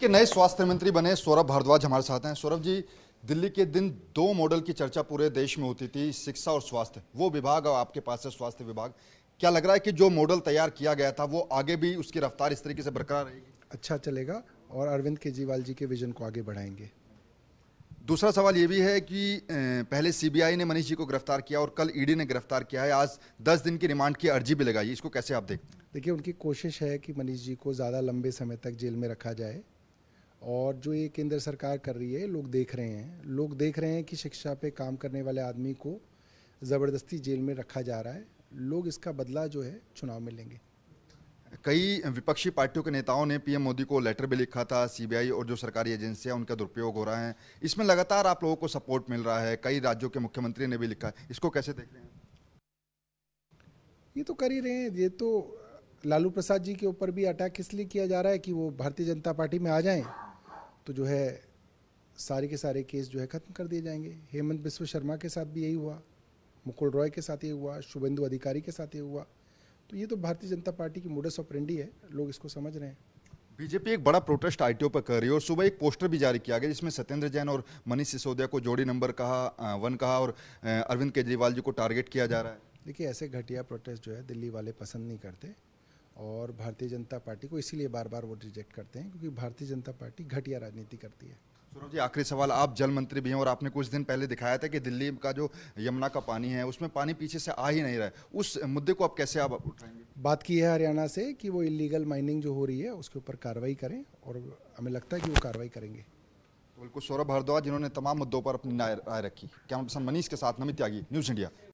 के नए स्वास्थ्य मंत्री बने सौरभ भारद्वाज हमारे साथ हैं। सौरभ जी, दिल्ली के दिन दो मॉडल की चर्चा पूरे देश में होती थी, शिक्षा और स्वास्थ्य। वो विभाग और आपके पास है स्वास्थ्य विभाग। क्या लग रहा है कि जो मॉडल तैयार किया गया था वो आगे भी उसकी रफ्तार इस तरीके से बरकरार रहेगी? अच्छा चलेगा और अरविंद केजरीवाल जी के विजन को आगे बढ़ाएंगे। दूसरा सवाल ये भी है कि पहले सीबीआई ने मनीष जी को गिरफ्तार किया और कल ईडी ने गिरफ्तार किया है, आज 10 दिन की रिमांड की अर्जी भी लगाई, इसको कैसे आप देखते हैं? देखिए, उनकी कोशिश है कि मनीष जी को ज़्यादा लंबे समय तक जेल में रखा जाए और जो ये केंद्र सरकार कर रही है, लोग देख रहे हैं कि शिक्षा पे काम करने वाले आदमी को ज़बरदस्ती जेल में रखा जा रहा है। लोग इसका बदला जो है चुनाव में लेंगे। कई विपक्षी पार्टियों के नेताओं ने पीएम मोदी को लेटर भी लिखा था, सीबीआई और जो सरकारी एजेंसियां उनका दुरुपयोग हो रहा है, इसमें लगातार आप लोगों को सपोर्ट मिल रहा है। कई राज्यों के मुख्यमंत्री ने भी लिखा है, इसको कैसे देख रहे हैं? ये तो कर ही रहे हैं। ये तो लालू प्रसाद जी के ऊपर भी अटैक इसलिए किया जा रहा है कि वो भारतीय जनता पार्टी में आ जाएं तो जो है सारे के सारे केस जो है खत्म कर दिए जाएंगे। हेमंत बिस्वा शर्मा के साथ भी यही हुआ, मुकुल रॉय के साथ ये हुआ, शुभेंदु अधिकारी के साथ ये हुआ। तो ये तो भारतीय जनता पार्टी की मोडस ऑपरेंडी है, लोग इसको समझ रहे हैं। बीजेपी एक बड़ा प्रोटेस्ट आईटीओ पर कर रही है और सुबह एक पोस्टर भी जारी किया गया जिसमें सत्येंद्र जैन और मनीष सिसोदिया को जोड़ी नंबर वन कहा और अरविंद केजरीवाल जी को टारगेट किया जा रहा है। देखिए, ऐसे घटिया प्रोटेस्ट जो है दिल्ली वाले पसंद नहीं करते और भारतीय जनता पार्टी को इसीलिए बार बार वो रिजेक्ट करते हैं क्योंकि भारतीय जनता पार्टी घटिया राजनीति करती है। सौरभ जी, आखिरी सवाल, आप जल मंत्री भी हैं और आपने कुछ दिन पहले दिखाया था कि दिल्ली का जो यमुना का पानी है उसमें पानी पीछे से आ ही नहीं रहा है, उस मुद्दे को आप कैसे आप उठाएंगे? बात की है हरियाणा से कि वो इलीगल माइनिंग जो हो रही है उसके ऊपर कार्रवाई करें और हमें लगता है कि वो कार्रवाई करेंगे। बिल्कुल, सौरभ भारद्वाज, जिन्होंने तमाम मुद्दों पर अपनी राय रखी। कैमरा पर्सन मनीष के साथ नमित्यागी, न्यूज इंडिया।